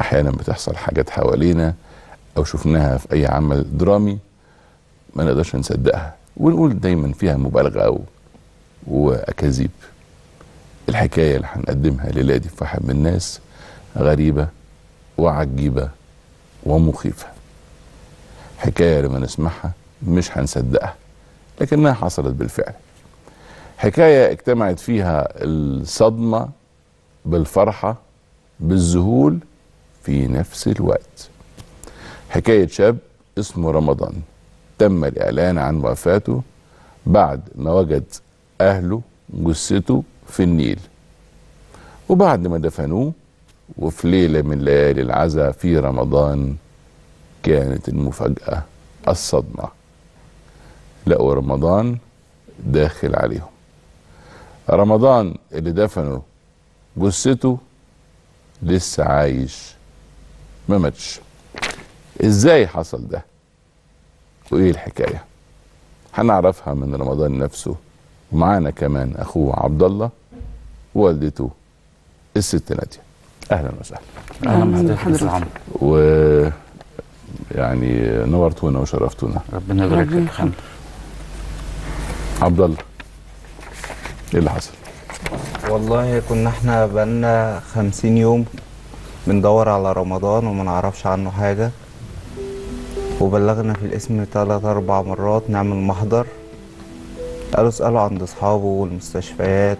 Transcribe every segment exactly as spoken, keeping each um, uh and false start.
احيانا بتحصل حاجات حوالينا او شفناها في اي عمل درامي ما نقدرش نصدقها ونقول دايما فيها مبالغه واكاذيب. الحكايه اللي هنقدمها ليله دي في واحد من الناس غريبه وعجيبه ومخيفه. حكايه لما نسمعها مش هنصدقها لكنها حصلت بالفعل. حكايه اجتمعت فيها الصدمه بالفرحه بالذهول في نفس الوقت. حكايه شاب اسمه رمضان تم الإعلان عن وفاته بعد ما وجد أهله جثته في النيل، وبعد ما دفنوه وفي ليلة من ليالي العزاء في رمضان كانت المفاجأة الصدمة. لقوا رمضان داخل عليهم. رمضان اللي دفنوا جثته لسه عايش، ما ماتش. إزاي حصل ده؟ وإيه الحكاية؟ هنعرفها من رمضان نفسه، ومعانا كمان أخوه عبد الله ووالدته الست نادية. أهلا وسهلا. أهلا بحضرتك. و يعني نورتونا وشرفتونا. ربنا يبارك فيك. الحمد. عبد الله، إيه اللي حصل؟ والله كنا إحنا بقالنا خمسين يوم بندور على رمضان وما نعرفش عنه حاجة، وبلغنا في القسم ثلاث أربع مرات نعمل محضر، قالوا اسألوا عند أصحابه والمستشفيات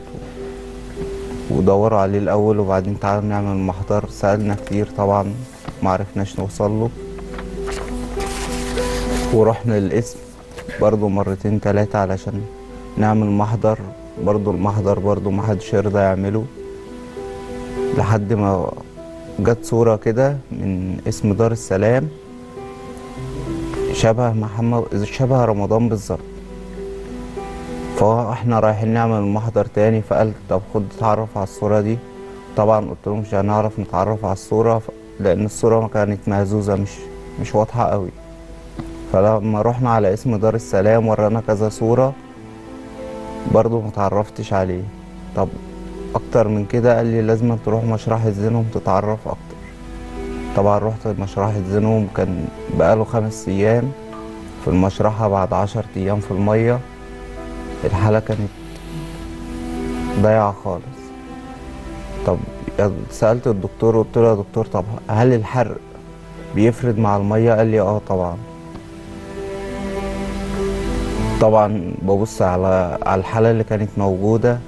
ودوروا عليه الأول وبعدين تعالوا نعمل محضر. سألنا كتير طبعا معرفناش نوصل له، ورحنا للقسم برضو مرتين تلاتة علشان نعمل محضر، برضو المحضر برضو محدش يرضى يعمله، لحد ما جت صورة كده من اسم دار السلام شبه محمد شبه رمضان بالظبط. فاحنا رايحين نعمل محضر تاني فقال طب خد اتعرف على الصوره دي. طبعا قلت لهم مش هنعرف نتعرف على الصوره لان الصوره كانت مهزوزه مش مش واضحه قوي. فلما رحنا على اسم دار السلام ورانا كذا صوره برضو متعرفتش عليه. طب اكتر من كده قال لي لازم تروح مشرحة الزينهم تتعرف اكتر. طبعا رحت مشرحة زينهم، كان بقاله خمس ايام في المشرحة بعد عشر ايام في المية. الحالة كانت ضايعة خالص. طب سألت الدكتور قلت له يا دكتور طب هل الحرق بيفرد مع المية؟ قال لي اه طبعا. طبعا ببص على على الحالة اللي كانت موجودة،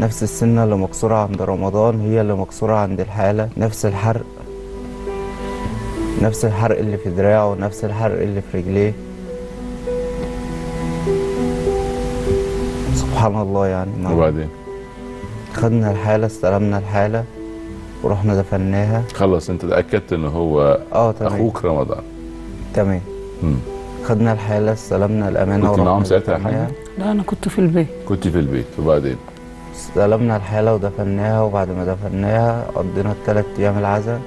نفس السنة اللي مكسورة عند رمضان هي اللي مكسورة عند الحالة، نفس الحرق، نفس الحرق اللي في دراعه، نفس الحرق اللي في رجليه. سبحان الله يعني. وبعدين خدنا الحالة، استلمنا الحالة ورحنا دفناها. خلص انت اتأكدت ان هو اه تمام اخوك رمضان؟ تمام. امم خدنا الحالة استلمنا الأمانة. كنت معاهم ساعتها يا حاجة؟ لا أنا كنت في البيت. كنت في البيت. وبعدين استلمنا الحالة ودفناها، وبعد ما دفناها قضينا الثلاث أيام العزاء.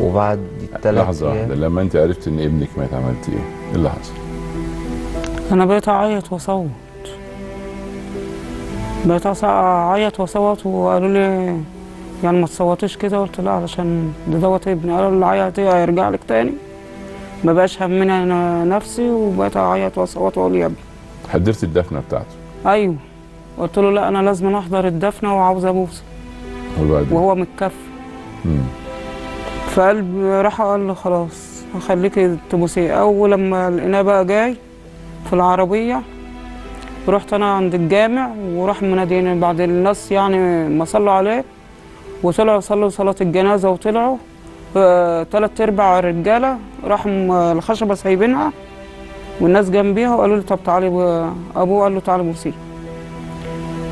وبعد الثلاث لحظة واحدة، لما أنت عرفت إن ابنك مات عملت إيه؟ إيه اللي حصل؟ أنا بقيت أعيط وأصوت. بقيت أعيط وأصوت وقالوا لي يعني ما تصوتيش كده، قلت لا علشان ده دوت ابني. قالوا اللي عيط إيه هيرجع لك تاني. ما بقاش همنا أنا نفسي وبقيت أعيط وأصوت وأقول يا ابني. حضرت الدفنة بتاعته؟ أيوه. قلت له لا أنا لازم أحضر الدفنة وعاوز أبوسه. وبعدين؟ وهو متكفي. امم فقلب راح قال له خلاص هخليكي تبوسيه. اول لما لقيناه بقى جاي في العربيه رحت انا عند الجامع وراح مناديني بعد الناس يعني ما صلوا عليه وطلعوا صلوا صلاه الجنازه وطلعوا ثلاث ارباع الرجاله راحوا الخشبه سايبينها والناس جنبيها وقالوا لي طب تعالي ابوه، قال له تعالي بوسيه.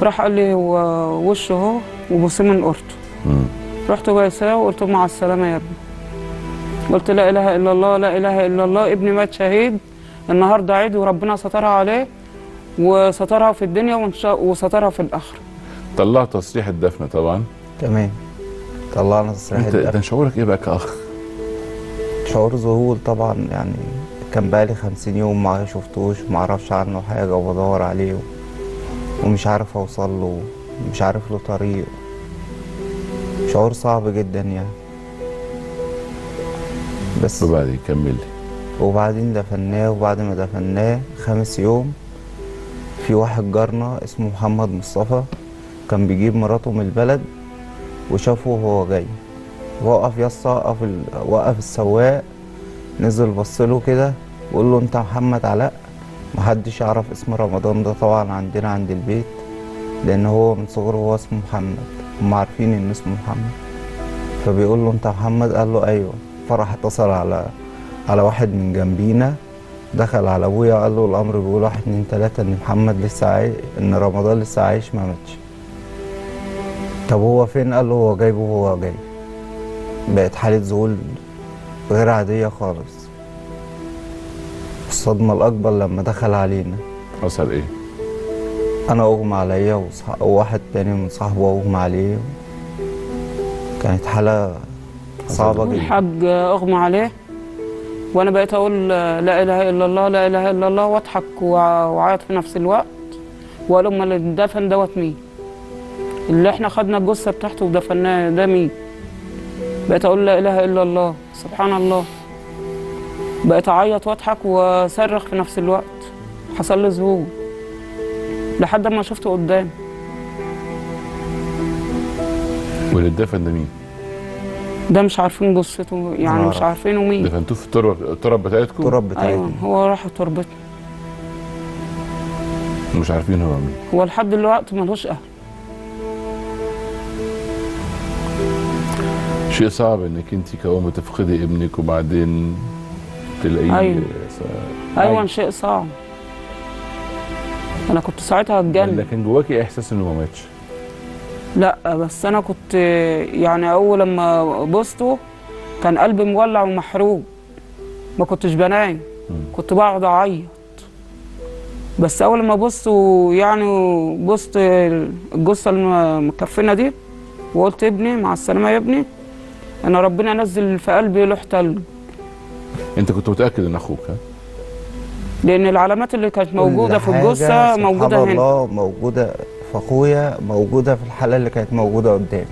راح قال لي وشه اهو وبوسيه من قرطه. رحت بيساوي وقلت له مع السلامه يا ابني. قلت لا اله الا الله لا اله الا الله، ابني مات شهيد، النهارده عيد وربنا سترها عليه وسترها في الدنيا وسترها في الاخره. طلعت تصريح الدفن طبعا. تمام. طلعنا تصريح الدفن. انت شعورك ايه بقى كاخ؟ شعور ذهول طبعا، يعني كان بقالي خمسين يوم ما شفتوش وما اعرفش عنه حاجه وبدور عليه ومش عارف اوصل له ومش عارف له طريق. شعور صعب جدا يعني. بس. وبعدين كملي. وبعدين دفناه، وبعد ما دفناه خامس يوم في واحد جارنا اسمه محمد مصطفى كان بيجيب مراته من البلد وشافه وهو جاي، وقف يا اسطى، وقف ال... وقف السواق، نزل بص له كده وقول له انت محمد علاء؟ محدش يعرف اسم رمضان ده طبعا عندنا عند البيت، لان هو من صغره هو اسمه محمد، هم عارفين ان اسمه محمد. فبيقول له انت محمد؟ قال له ايوه. فراح اتصل على على واحد من جنبينا، دخل على ابويا وقال له الامر بيقول واحد اتنين تلاته ان محمد لسه عايش، ان رمضان لسه عايش ما ماتش. طب هو فين؟ قال له هو جايبه وهو جاي. بقت حاله ذهول غير عاديه خالص. الصدمه الاكبر لما دخل علينا حصل ايه؟ انا اغمى عليا وواحد تاني من صاحبه اغمى عليه، كانت حاله صعبه جدا. الحاج اغمى عليه وانا بقيت اقول لا اله الا الله لا اله الا الله واضحك واعيط في نفس الوقت، واقول امال اللي اتدفن دوت مين؟ اللي احنا خدنا الجثه بتاعته ودفناه ده مين؟ بقيت اقول لا اله الا الله سبحان الله، بقيت اعيط واضحك واصرخ في نفس الوقت. حصل لي ذهول لحد ما شفته قدامي. واللي اتدفن ده مين؟ ده مش عارفين جثته، يعني مش عارفينه مين. دفنتوه في التراب التراب بتاعتكم؟ التراب بتاعتكم. ايوه هو راح تربتنا. مش عارفين هو مين؟ هو لحد دلوقتي ملوش اهل. شيء صعب انك انت كأم تفقدي ابنك وبعدين تلاقيه. ايوه ايوه شيء صعب. انا كنت ساعتها هتجنن. لكن جواكي احساس انه ما ماتش؟ لا بس انا كنت يعني اول لما بوسته كان قلبي مولع ومحروق، ما كنتش بنام، كنت بقعد اعيط. بس اول ما بوسته يعني بوست الجثه المكفنه دي وقلت ابني مع السلامه يا ابني، انا ربنا نزل في قلبي لوح تلج. انت كنت متاكد ان اخوك؟ ها؟ لان العلامات اللي كانت موجوده في الجثه موجوده هنا، الله موجوده في اخويا، موجوده في الحاله اللي كانت موجوده قدامي.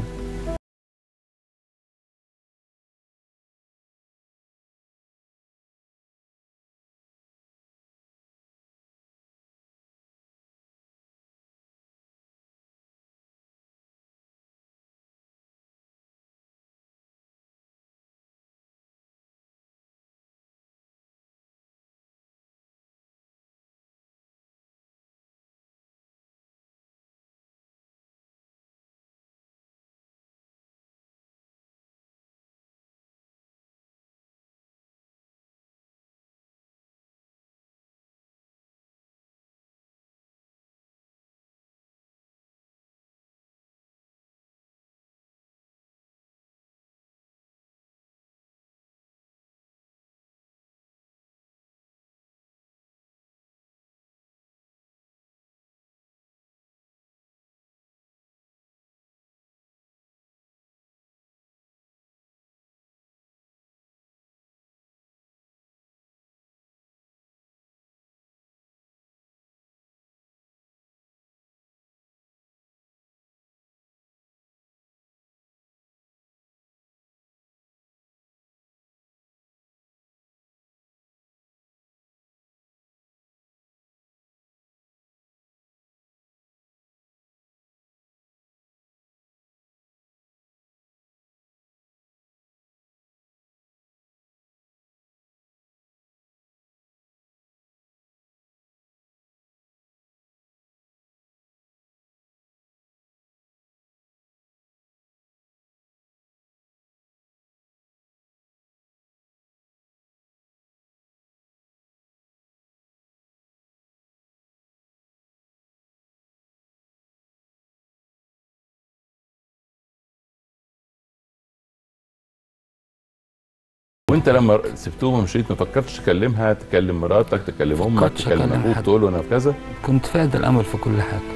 وانت لما سبتوه ومشيت ما فكرتش تكلمها، تكلم مراتك، تكلم امك، تكلم ابوك، تقول له انا كذا؟ كنت فاقد الامل في كل حاجه.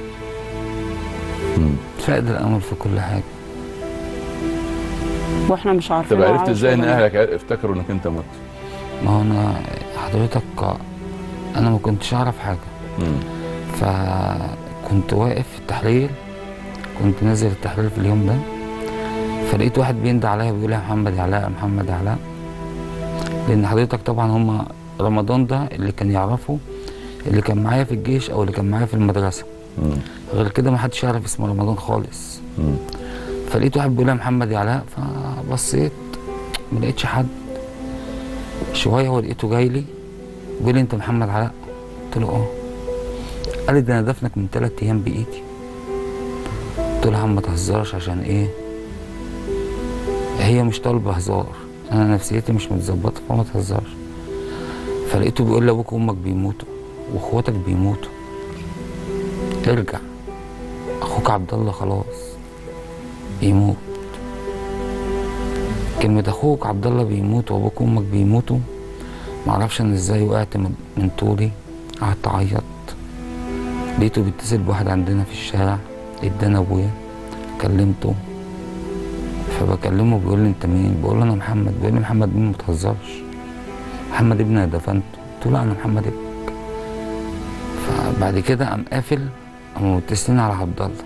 امم فاقد الامل في كل حاجه. واحنا مش عارفين. طب عرفت ازاي ان اهلك افتكروا انك انت مت؟ ما هو انا حضرتك انا ما كنتش اعرف حاجه. امم فكنت واقف في التحليل، كنت نازل التحليل في اليوم ده، فلقيت واحد بيندى عليا بيقول يا محمد علاء محمد علاء. لان حضرتك طبعا هم رمضان ده اللي كان يعرفه اللي كان معايا في الجيش او اللي كان معايا في المدرسه. مم. غير كده ما حدش يعرف اسم رمضان خالص. مم. فلقيت واحد بيقول لي محمد علاء، فبصيت ما لقيتش حد. شويه ولقيته جاي لي بيقول لي انت محمد علاء؟ قلت له اه. قال لي ده انا دفنك من ثلاث ايام بايدي. قلت له يا عم ما تهزرش، عشان ايه؟ هي مش طالبه هزار، انا نفسيتي مش متظبطه فما تهزرش. فلقيته بيقول لي ابوك وامك بيموتوا واخواتك بيموتوا، ارجع، اخوك عبد الله خلاص بيموت. كلمه اخوك عبد الله بيموت وابوك وامك بيموتوا معرفش انا ازاي وقعت من طولي. قعدت اعيط، لقيته بيتصل بواحد عندنا في الشارع، اداني ابويا كلمته. فبكلمه بيقول لي انت مين؟ بقول له انا محمد. بيقول لي محمد مين؟ ما تهزرش، محمد ابني انا دفنته. قلت له لا انا محمد ابنك. فبعد كده قام قافل، قاموا متصلين على عبد الله.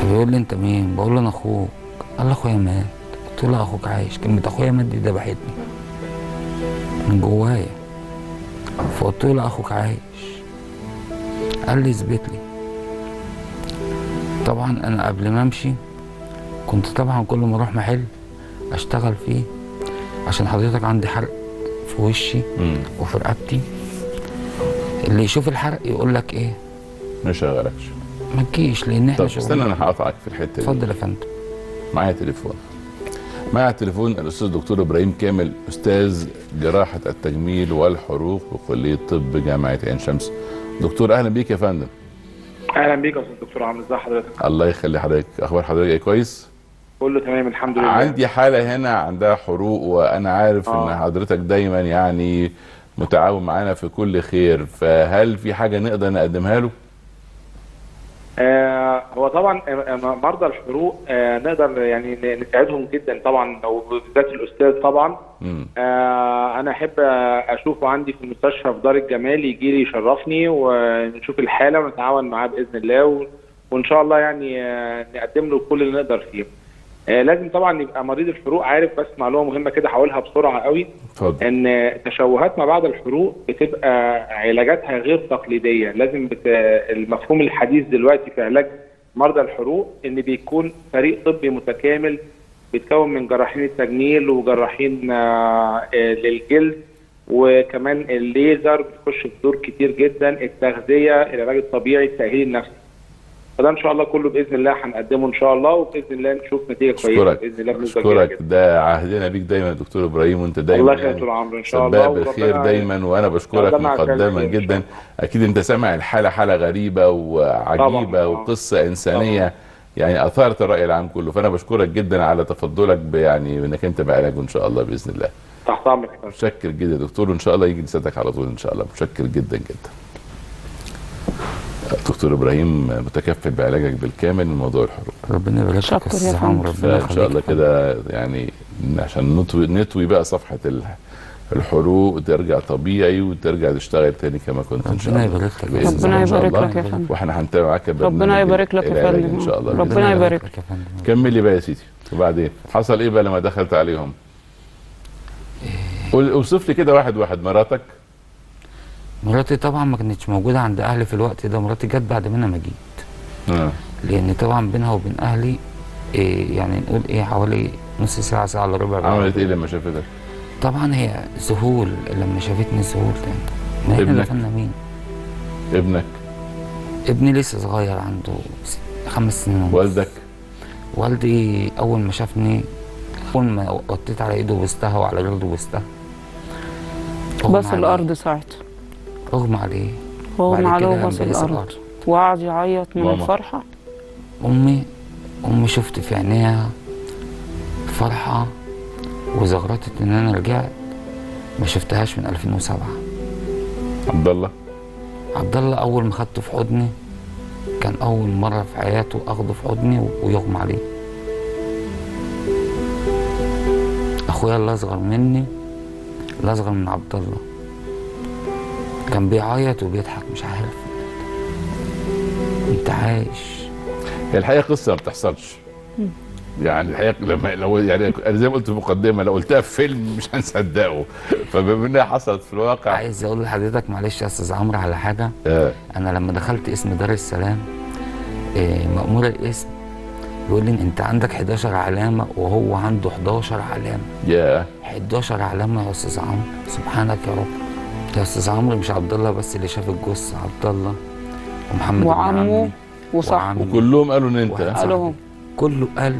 فبيقول لي انت مين؟ بقول له انا اخوك. قال لي اخويا مات. قلت له لا اخوك عايش. كلمه اخويا مات دي ذبحتني من جوايا. فقلت له لا اخوك عايش. قال لي اثبت لي. طبعا انا قبل ما امشي كنت طبعا كل ما اروح محل اشتغل فيه، عشان حضرتك عندي حرق في وشي مم. وفي رقبتي. اللي يشوف الحرق يقول لك ايه؟ ما يشغلكش، ما تجيش، لان احنا شغالين. طب استنى انا هقطعك في الحته دي. اتفضل يا فندم. معايا تليفون، معايا تليفون الاستاذ دكتور ابراهيم كامل، استاذ جراحه التجميل والحروق بكليه طب جامعه عين شمس. دكتور اهلا بيك يا فندم. اهلا بيك يا استاذ دكتور، عامل ازاي حضرتك؟ الله يخلي حضرتك، اخبار حضرتك ايه؟ كويس؟ كله تمام الحمد لله. عندي حاله هنا عندها حروق، وانا عارف آه. ان حضرتك دايما يعني متعاون معانا في كل خير، فهل في حاجه نقدر نقدمها له؟ آه هو طبعا مرضى الحروق آه نقدر يعني نساعدهم جدا طبعا، وبالذات الاستاذ طبعا. آه انا احب اشوفه عندي في المستشفى في دار الجمال، يجي لي يشرفني ونشوف الحاله ونتعاون معاه باذن الله، و... وان شاء الله يعني آه نقدم له كل اللي نقدر فيه. آه لازم طبعا يبقى مريض الحروق عارف، بس معلومه مهمه كده هقولها بسرعه قوي. طب. ان تشوهات ما بعد الحروق بتبقى علاجاتها غير تقليديه. لازم بت... المفهوم الحديث دلوقتي في علاج مرضى الحروق ان بيكون فريق طبي متكامل بيتكون من جراحين التجميل وجراحين آه للجلد، وكمان الليزر بتخش في دور كتير جدا، التغذيه، العلاج الطبيعي، التاهيل النفسي. فده ان شاء الله كله باذن الله هنقدمه ان شاء الله، وباذن الله نشوف نتيجه كويسه باذن الله. بنشكرك، ده عهدنا بيك دايما يا دكتور ابراهيم، وانت دايما الله يخليك طول عمرك ان شاء الله، بالخير دايما، وانا بشكرك مقدما جدا. اكيد انت سامع الحاله، حاله غريبه وعجيبه وقصه انسانيه طبعاً. يعني اثارت الراي العام كله، فانا بشكرك جدا على تفضلك يعني انك انت بعلاجه ان شاء الله باذن الله. تحت امرك. متشكر جدا يا دكتور، وان شاء الله يجي لسيادتك على طول ان شاء الله. متشكر جدا جدا. دكتور ابراهيم متكفل بعلاجك بالكامل من موضوع الحروق. ربنا يبارك فيك يا استاذ عمرو، ربنا يخليك ان شاء الله كده. يعني عشان نطوي نطوي بقى صفحه الحروق وترجع طبيعي وترجع تشتغل تاني كما كنت ان شاء الله. ربنا يبارك لك، ربنا يبارك لك يا فندم، واحنا هنتابع معاك. ربنا يبارك لك يا فندم ان شاء الله، ربنا يبارك لك يا فندم. كملي بقى يا سيدي، وبعدين حصل ايه بقى لما دخلت عليهم؟ اوصف لي كده واحد واحد. مراتك؟ مراتي طبعا ما كانتش موجوده عند اهلي في الوقت ده، مراتي جت بعد ما انا ما جيت. اه لان طبعا بينها وبين اهلي إيه يعني نقول ايه حوالي نص ساعه، ساعه الا ربع. عملت ايه لما شافتك؟ طبعا هي ذهول، لما شافتني ذهول تاني. ابنك؟ احنا مين؟ ابنك؟ ابني لسه صغير عنده خمس سنين. والدك؟ والدي اول ما شافني، اول ما وطيت على ايده وبستها وعلى جلده وبستها، بص الارض ساعتها. اغمى عليه، اغمى عليه وبص الارض وقعد يعيط من الفرحه. امي امي شفت في عينيها فرحه، وزغرطت ان انا رجعت، ما شفتهاش من ألفين وسبعة. عبد الله عبد الله اول ما خدته في حضني كان اول مره في حياته اخده في حضني ويغمى عليه. اخويا اللي اصغر مني، اللي اصغر من عبد الله، كان بيعيط وبيضحك مش عارف انت عايش. هي الحقيقه قصه ما بتحصلش، يعني الحقيقه لما لو يعني انا زي ما قلت في المقدمه لو قلتها في فيلم مش هنصدقه، فبما انها حصلت في الواقع عايز اقول لحضرتك معلش يا استاذ عمرو على حاجه. أه. انا لما دخلت اسم دار السلام إيه مأمور الاسم يقول لي انت عندك حداشر علامه وهو عنده حداشر علامه. ياه حداشر علامه يا استاذ عمرو، سبحانك يا رب. يا استاذ عمرو مش عبد الله بس اللي شاف الجثه، عبد الله ومحمد وعمه وصاحبه وكلهم قالوا ان انت قالوهم كله قال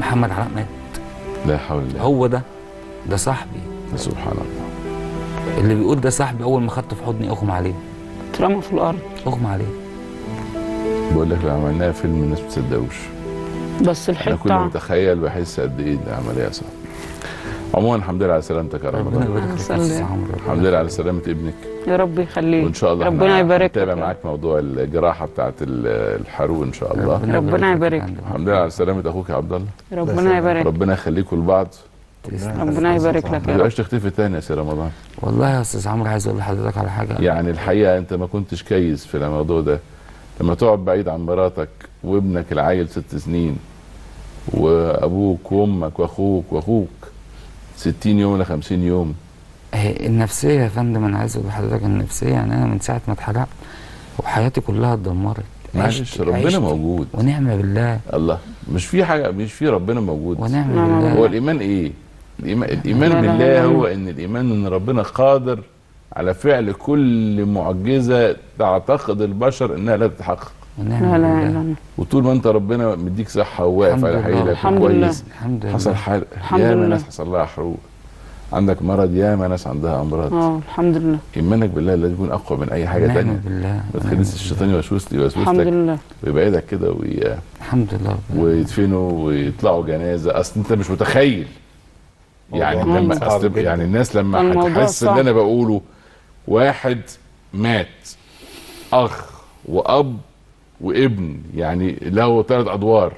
محمد علاء مات. لا حول الله، هو ده ده صاحبي. سبحان الله، اللي بيقول ده صاحبي اول ما خدته في حضني اغمى عليه، اترمى في الارض اغمى عليه. بقول لك لو عملناها فيلم الناس ما تصدقوش، بس الحته انا كنت متخيل بحس قد ايه العمليه صعبه. عموما الحمد لله على سلامتك يا رمضان، ربنا يبارك فيك. الحمد لله على سلامه ابنك يا رب يخليك، وان شاء الله ربنا يبارك لك. معاك موضوع الجراحه بتاعت الحروق ان شاء الله، ربنا يبارك لك. الحمد لله على سلامه اخوك يا عبد الله، ربنا يبارك، ربنا يخليكوا لبعض، ربنا يبارك لك يا رب. ما تبقاش تختفي تاني يا سي رمضان. والله يا استاذ عمرو عايز اقول لحضرتك على حاجه، يعني الحقيقه انت ما كنتش كايز في الموضوع ده، لما تقعد بعيد عن مراتك وابنك العيل ست سنين وابوك وامك واخوك واخوك ستين يوم ولا خمسين يوم. النفسيه يا فندم انا عايز اقول لحضرتك النفسيه، يعني انا من ساعه ما اتحرقت وحياتي كلها اتدمرت. معلش ربنا عشت موجود ونعم بالله. الله، مش في حاجه، مش في ربنا موجود ونعم بالله. هو الايمان ايه؟ الايمان, الإيمان بالله هو ان الايمان ان ربنا قادر على فعل كل معجزه تعتقد البشر انها لا تتحقق. لا لا، وطول ما انت ربنا مديك صحه وواقف على حيلك كويس، حصل حال ياما ناس حصل لها حروق، عندك مرض ياما ناس عندها امراض. اه الحمد لله. ايمانك بالله لازم يكون اقوى من اي حاجه ثانيه. الحمد لله. ما تخليش الشيطان يوسوس لك الحمد لله ويبعدك كده وي الحمد لله ويدفنوا ويطلعوا جنازه. اصل انت مش متخيل يعني لما أصل يعني الناس لما هتحس اللي انا بقوله، واحد مات اخ واب وابن يعني له ثلاث ادوار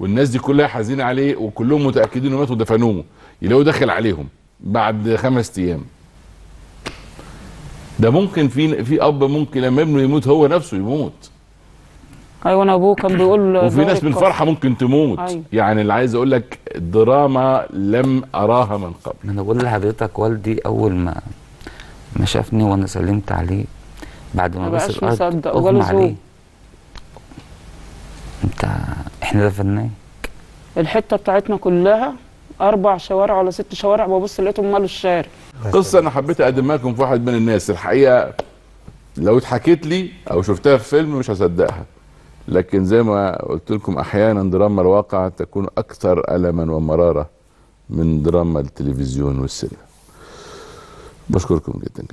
والناس دي كلها حزينه عليه وكلهم متاكدين انه مات ودفنوه، يلاقوه داخل عليهم بعد خمس ايام. ده ممكن في في اب ممكن لما ابنه يموت هو نفسه يموت. ايوه انا ابوه كان بيقول، وفي ناس من الفرحه ممكن تموت. أيوة. يعني اللي عايز اقول لك دراما لم اراها من قبل. انا بقول لحضرتك والدي اول ما ما شافني وانا سلمت عليه بعد ما بس الارض اغمى عليه، انت احنا دفناك. الحته بتاعتنا كلها اربع شوارع ولا ست شوارع ببص لقيتهم مالوا الشارع. قصه انا حبيت اقدمها لكم في واحد من الناس، الحقيقه لو اتحكيت لي او شفتها في فيلم مش هصدقها، لكن زي ما قلت لكم احيانا دراما الواقع تكون اكثر الما ومراره من دراما التلفزيون والسينما. بشكركم جدا جدا.